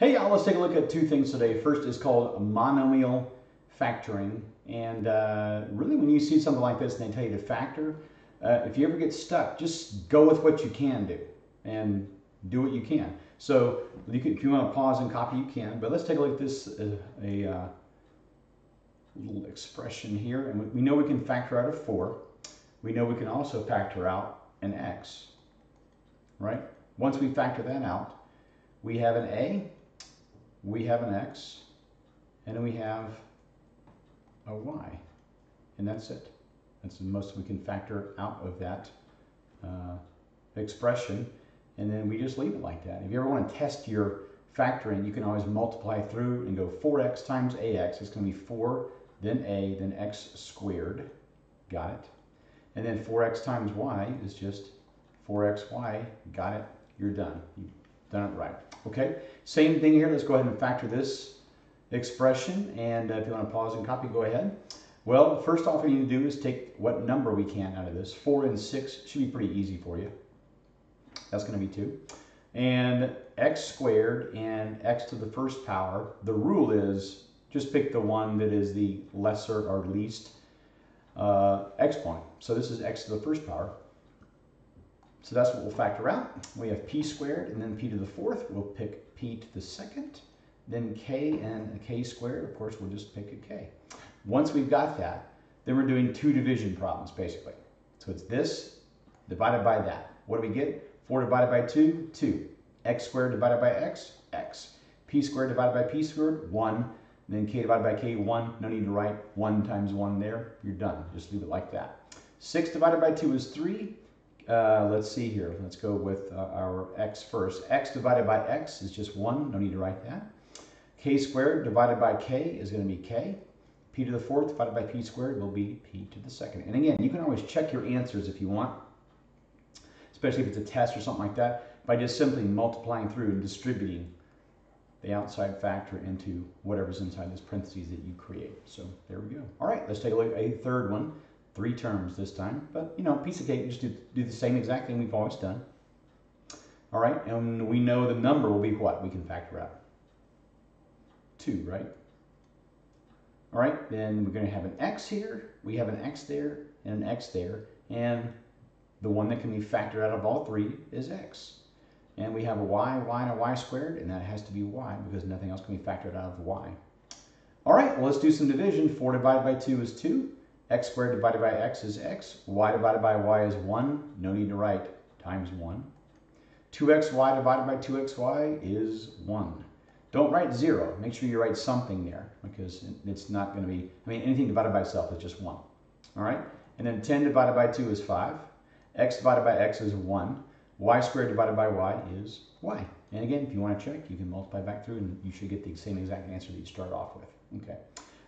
Hey y'all, let's take a look at two things today. First is called monomial factoring. And really when you see something like this and they tell you to factor, if you ever get stuck, just go with what you can do and do what you can. So you can, if you want to pause and copy, you can. But let's take a look at this little expression here. And we know we can factor out a 4. We know we can also factor out an x, right? Once we factor that out, we have an a, we have an x, and then we have a y, and that's it. That's the most we can factor out of that expression, and then we just leave it like that. If you ever want to test your factoring, you can always multiply through and go 4x times ax. It's going to be 4, then a, then x squared. Got it? And then 4x times y is just 4xy. Got it? You're done. You've done it right. Okay, same thing here. Let's go ahead and factor this expression, and if you want to pause and copy, go ahead. Well, first off, what you need to do is take what number we can out of this. 4 and 6 should be pretty easy for you. That's going to be 2. And x squared and x to the first power, the rule is just pick the one that is the lesser or least exponent. So this is x to the first power. So that's what we'll factor out. We have p squared and then p to the fourth. We'll pick p to the second. Then k and a k squared. Of course, we'll just pick a k. Once we've got that, then we're doing two division problems, basically. So it's this divided by that. What do we get? 4 divided by 2, 2. X squared divided by x, x. P squared divided by p squared, 1. And then k divided by k, 1. No need to write 1 times 1 there. You're done. Just leave it like that. 6 divided by 2 is 3. Let's see here. Let's go with our x first. X divided by x is just 1. No need to write that. K squared divided by k is going to be k. P to the fourth divided by p squared will be p to the second. And again, you can always check your answers if you want, especially if it's a test or something like that, by just simply multiplying through and distributing the outside factor into whatever's inside those parentheses that you create. So there we go. All right, let's take a look at a third one. 3 terms this time, but you know, piece of cake, just do the same exact thing we've always done. All right, and we know the number will be what? We can factor out 2, right? All right, then we're going to have an x here, we have an x there, and the one that can be factored out of all 3 is x. And we have a y, and a y squared, and that has to be y because nothing else can be factored out of y. All right, well, let's do some division. 4 divided by 2 is 2. X squared divided by x is x. Y divided by y is 1. No need to write times 1. 2xy divided by 2xy is 1. Don't write 0. Make sure you write something there because it's not going to be, I mean, anything divided by itself is just 1. All right? And then 10 divided by 2 is 5. X divided by x is 1. Y squared divided by y is y. And again, if you want to check, you can multiply back through and you should get the same exact answer that you start off with. Okay.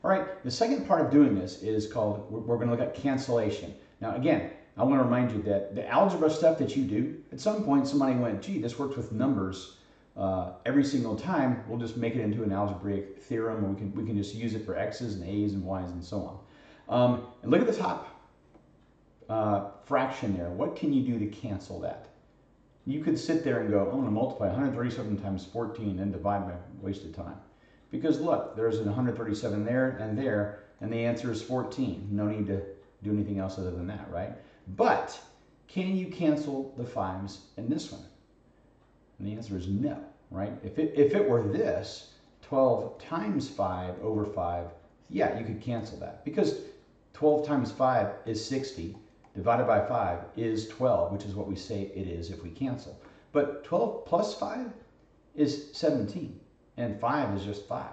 All right, the second part of doing this is called, we're going to look at cancellation. Now again, I want to remind you that the algebra stuff that you do, at some point somebody went, gee, this works with numbers every single time. We'll just make it into an algebraic theorem, and we can just use it for x's and a's and y's and so on. And look at the top fraction there. What can you do to cancel that? You could sit there and go, I'm going to multiply 137 times 14 and divide by wasted time. Because look, there's an 137 there, and the answer is 14. No need to do anything else other than that, right? But can you cancel the 5s in this one? And the answer is no, right? If it were this, 12 times 5 over 5, yeah, you could cancel that. Because 12 times 5 is 60, divided by 5 is 12, which is what we say it is if we cancel. But 12 plus 5 is 17. And 5 is just 5.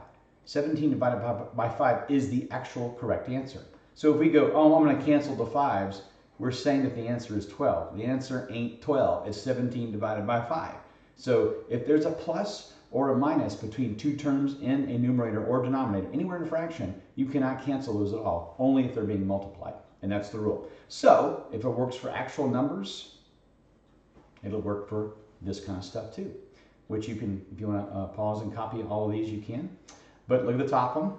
17 divided by 5 is the actual correct answer. So if we go, oh, I'm going to cancel the 5s, we're saying that the answer is 12. The answer ain't 12. It's 17 divided by 5. So if there's a plus or a minus between two terms in a numerator or denominator, anywhere in a fraction, you cannot cancel those at all, only if they're being multiplied. And that's the rule. So if it works for actual numbers, it'll work for this kind of stuff too. Which you can, if you want to pause and copy all of these, you can. But look at the top one.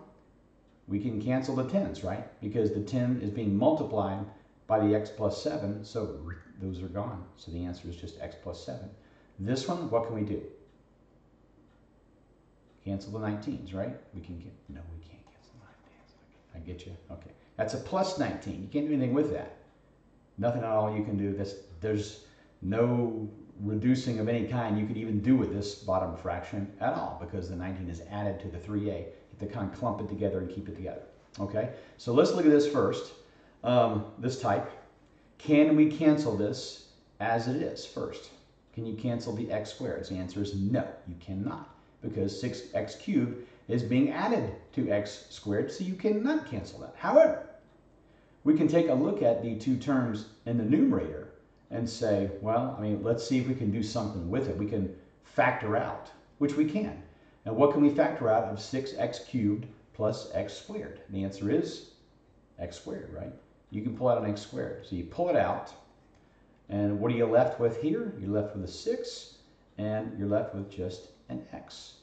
We can cancel the 10s, right? Because the 10 is being multiplied by the x plus 7, so those are gone. So the answer is just x plus 7. This one, what can we do? Cancel the 19s, right? We can get, no, we can't cancel the 19s. I get you. Okay. That's a plus 19. You can't do anything with that. Nothing at all you can do. There's no reducing of any kind you could even do with this bottom fraction at all, because the 19 is added to the 3a. You have to kind of clump it together and keep it together. Okay, so let's look at this first, this type. Can we cancel this as it is first? Can you cancel the x squared? The answer is no, you cannot, because 6x cubed is being added to x squared, so you cannot cancel that. However, we can take a look at the two terms in the numerator and say, well, I mean, let's see if we can do something with it. We can factor out, which we can. And what can we factor out of 6x cubed plus x squared? And the answer is x squared, right? You can pull out an x squared. So you pull it out, and what are you left with here? You're left with a 6, and you're left with just an x.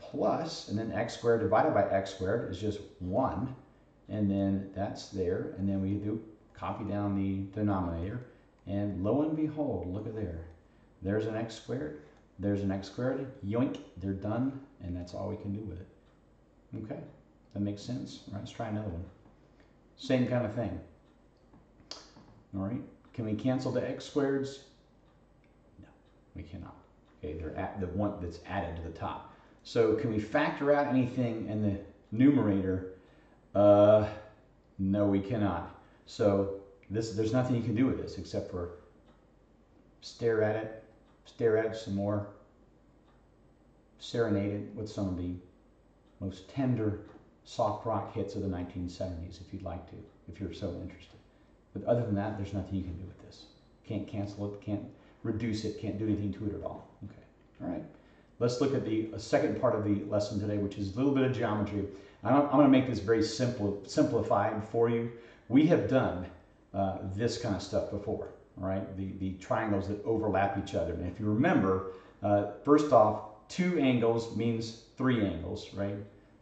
Plus, and then x squared divided by x squared is just 1, and then that's there, and then we do copy down the denominator, and lo and behold, look at there. There's an x squared, there's an x squared, yoink, they're done, and that's all we can do with it. Okay, that makes sense. All right, let's try another one. Same kind of thing. All right, can we cancel the x squareds? No, we cannot. Okay, they're at the one that's added to the top. So can we factor out anything in the numerator? No, we cannot. So there's nothing you can do with this except for stare at it some more, serenade it with some of the most tender soft rock hits of the 1970s, if you'd like to, if you're so interested. But other than that, there's nothing you can do with this. Can't cancel it, can't reduce it, can't do anything to it at all. Okay, all right. Let's look at the second part of the lesson today, which is a little bit of geometry. I'm going to make this very simplified for you. We have done this kind of stuff before, right? The triangles that overlap each other. And if you remember, first off, two angles means three angles, right?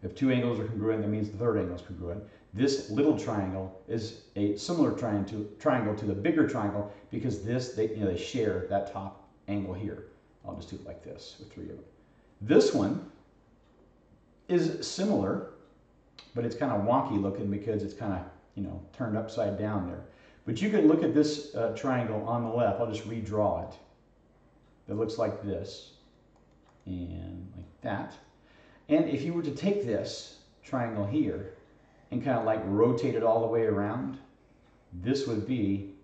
If two angles are congruent, that means the third angle is congruent. This little triangle is a similar triangle to the bigger triangle, because they share that top angle here. I'll just do it like this with three of them. This one is similar, but it's kind of wonky looking because it's kind of, you know, turned upside down there. But you can look at this triangle on the left. I'll just redraw it. It looks like this and like that. And if you were to take this triangle here and kind of like rotate it all the way around, this would be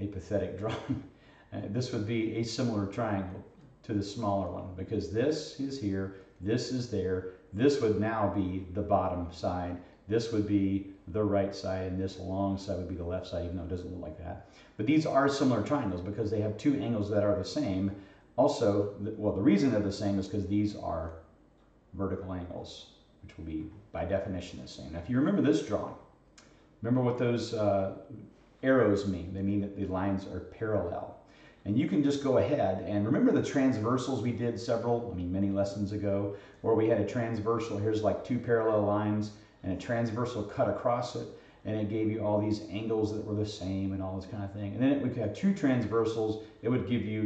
a pathetic drawing. This would be a similar triangle to the smaller one, because this is here, this is there, this would now be the bottom side, this would be the right side, and this long side would be the left side, even though it doesn't look like that. But these are similar triangles because they have two angles that are the same. Also, well, the reason they're the same is because these are vertical angles, which will be, by definition, the same. Now, if you remember this drawing, remember what those arrows mean. They mean that the lines are parallel. And you can just go ahead and remember the transversals we did many lessons ago, where we had a transversal. Here's like two parallel lines and a transversal cut across it, and it gave you all these angles that were the same and all this kind of thing. And then we could have two transversals. It would give you,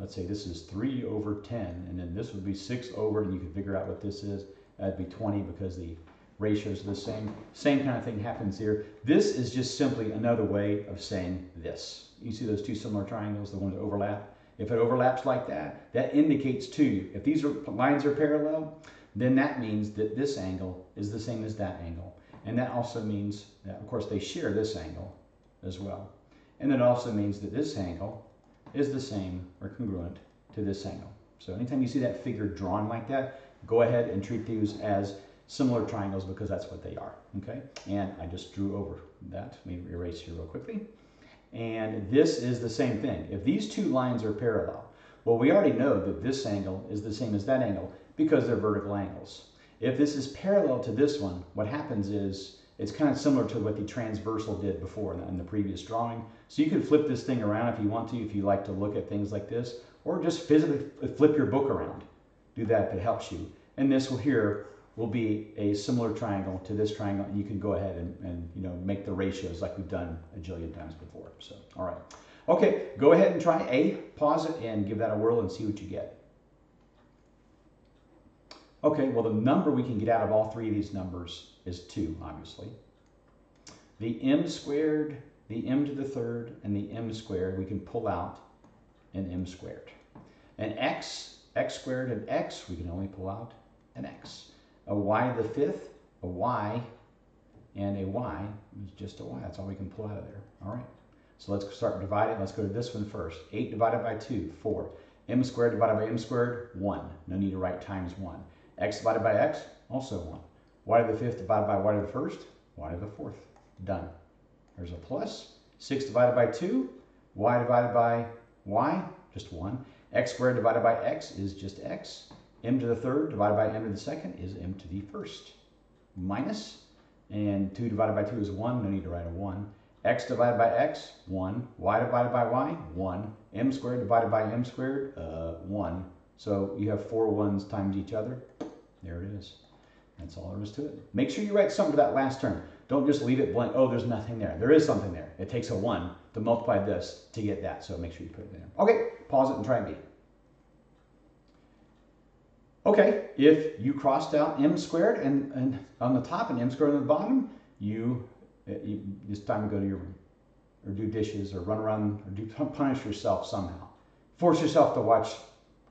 let's say this is 3/10, and then this would be 6/, and you could figure out what this is. That'd be 20 because the ratios are the same. Same kind of thing happens here. This is just simply another way of saying this. You see those two similar triangles, the ones that overlap? If it overlaps like that, that indicates to you, if these lines are parallel, then that means that this angle is the same as that angle. And that also means that, of course, they share this angle as well. And it also means that this angle is the same or congruent to this angle. So anytime you see that figure drawn like that, go ahead and treat these as similar triangles, because that's what they are, okay? And I just drew over that. Let me erase here real quickly. And this is the same thing. If these two lines are parallel, well, we already know that this angle is the same as that angle because they're vertical angles. If this is parallel to this one, what happens is it's kind of similar to what the transversal did before in the previous drawing. So you can flip this thing around if you want to, if you like to look at things like this, or just physically flip your book around. Do that if it helps you. And this here will be a similar triangle to this triangle, and you can go ahead and make the ratios like we've done a jillion times before. So, all right. Okay, go ahead and try A, pause it, and give that a whirl and see what you get. Okay, well, the number we can get out of all three of these numbers is 2, obviously. The m squared, the m to the third, and the m squared, we can pull out an m squared. And x squared and x, we can only pull out an x. A y to the fifth, a y, and a y is just a y. That's all we can pull out of there. All right, so let's start dividing. Let's go to this one first. 8 divided by 2, 4. M squared divided by m squared, 1. No need to write times 1. X divided by x, also 1. Y to the fifth divided by y to the first, y to the fourth. Done. There's a plus. 6 divided by 2, y divided by y, just 1. X squared divided by x is just x. M to the third divided by m to the second is m to the first. Minus, and 2 divided by 2 is 1. No need to write a 1. X divided by x, 1. Y divided by y, 1. M squared divided by m squared, 1. So you have 4 ones times each other. There it is. That's all there is to it. Make sure you write something to that last term. Don't just leave it blank. Oh, there's nothing there. There is something there. It takes a 1 to multiply this to get that. So make sure you put it in there. Okay, pause it and try B. Okay, if you crossed out m squared and on the top and m squared on the bottom, you it's time to go to your room or do dishes or run around or punish yourself somehow. Force yourself to watch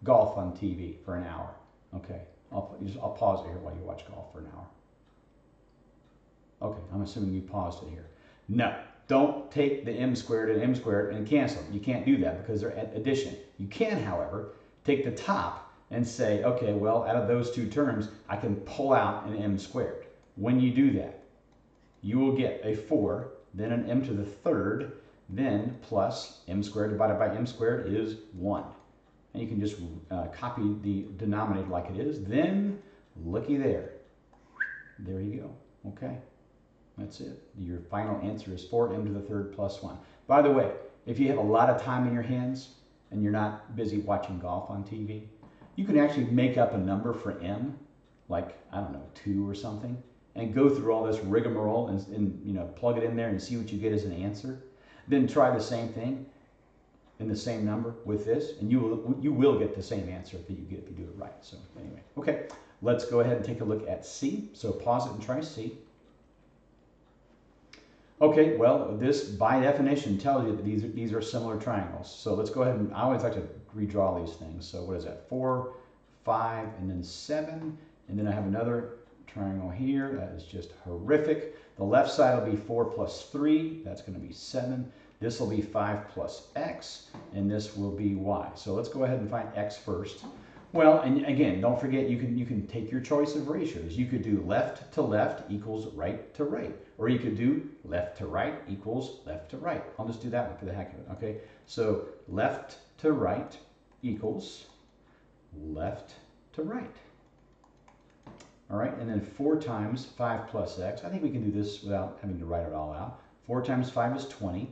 golf on TV for an hour. Okay, I'll pause it here while you watch golf for an hour. Okay, I'm assuming you paused it here. No, don't take the m squared and cancel them. You can't do that because they're addition. You can, however, take the top and say, okay, well, out of those two terms, I can pull out an m squared. When you do that, you will get a 4, then an m to the third, then plus m squared divided by m squared is 1. And you can just copy the denominator like it is. Then, looky there. There you go. Okay. That's it. Your final answer is 4m to the third plus 1. By the way, if you have a lot of time in your hands and you're not busy watching golf on TV, you can actually make up a number for m, like, I don't know, 2 or something, and go through all this rigmarole and you know, plug it in there and see what you get as an answer. Then try the same thing in the same number with this, and you will get the same answer that you get if you do it right. So anyway, okay, let's go ahead and take a look at C. So pause it and try C. Okay, well, this by definition tells you that these are similar triangles. So let's go ahead and I always like to redraw these things. So what is that? 4, 5, and then 7, and then I have another triangle here that is just horrific. The left side will be 4 plus 3. That's going to be 7. This will be 5 plus x, and this will be y. So let's go ahead and find x first. Well, and again, don't forget you can take your choice of ratios. You could do left to left equals right to right, or you could do left to right equals left to right. I'll just do that one for the heck of it, okay? So left to right equals left to right. All right, and then 4 times 5 plus x. I think we can do this without having to write it all out. 4 times 5 is 20.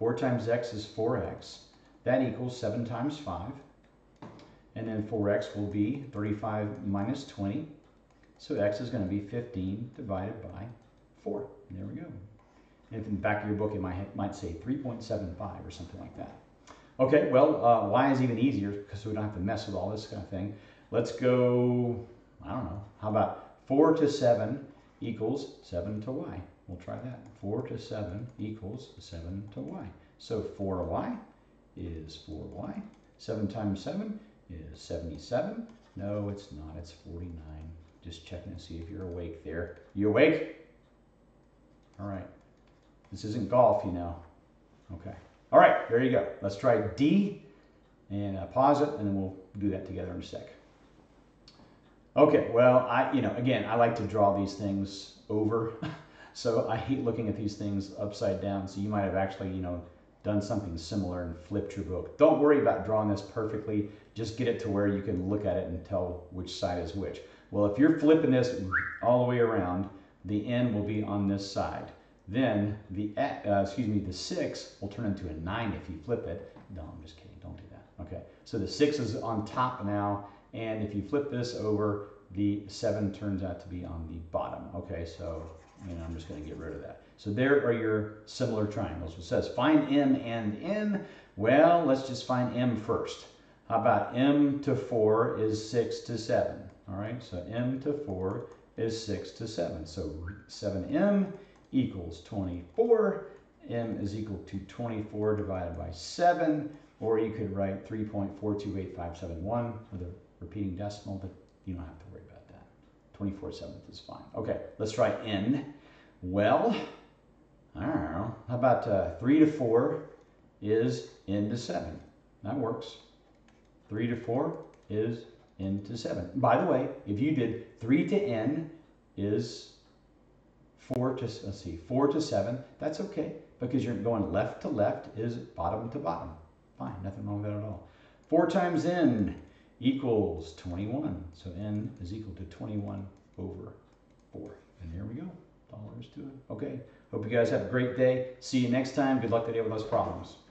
4 times x is 4x. That equals 7 times 5. And then 4x will be 35 minus 20. So x is going to be 15 divided by 4. And there we go. And in the back of your book, it might say 3.75 or something like that. Okay, well, y is even easier because we don't have to mess with all this kind of thing. Let's go, I don't know, how about 4 to 7 equals 7 to y? We'll try that. 4 to 7 equals 7 to y. So 4y is 4y. 7 times 7 is 77. No, it's not. It's 49. Just checking to see if you're awake there. You awake? All right. This isn't golf, you know. Okay. All right. There you go. Let's try D and pause it, and then we'll do that together in a sec. Okay, well, I like to draw these things over, so I hate looking at these things upside down. So you might have actually, done something similar and flipped your book. Don't worry about drawing this perfectly. Just get it to where you can look at it and tell which side is which. Well, if you're flipping this all the way around, the n will be on this side. Then the 6 will turn into a 9 if you flip it. No, I'm just kidding. Don't do that. Okay, so the 6 is on top now. And if you flip this over, the 7 turns out to be on the bottom. Okay, so I'm just going to get rid of that. So there are your similar triangles. It says find m and n. Well, let's just find m first. How about m to 4 is 6 to 7. All right, so m to 4 is 6 to 7. So 7m equals 24. M is equal to 24 divided by 7, or you could write 3.428571 with a repeating decimal, but you don't have to worry about that. 24/7 is fine. Okay, let's try n. Well, I don't know. How about 3 to 4 is n to 7? That works. 3 to 4 is n to 7. By the way, if you did 3 to n is 4 to 7, that's okay, because you're going left to left is bottom to bottom. Fine, nothing wrong with that at all. 4 times n equals 21. So n is equal to 21 over 4. And there we go. All there is to it. Okay, hope you guys have a great day. See you next time. Good luck today with those problems.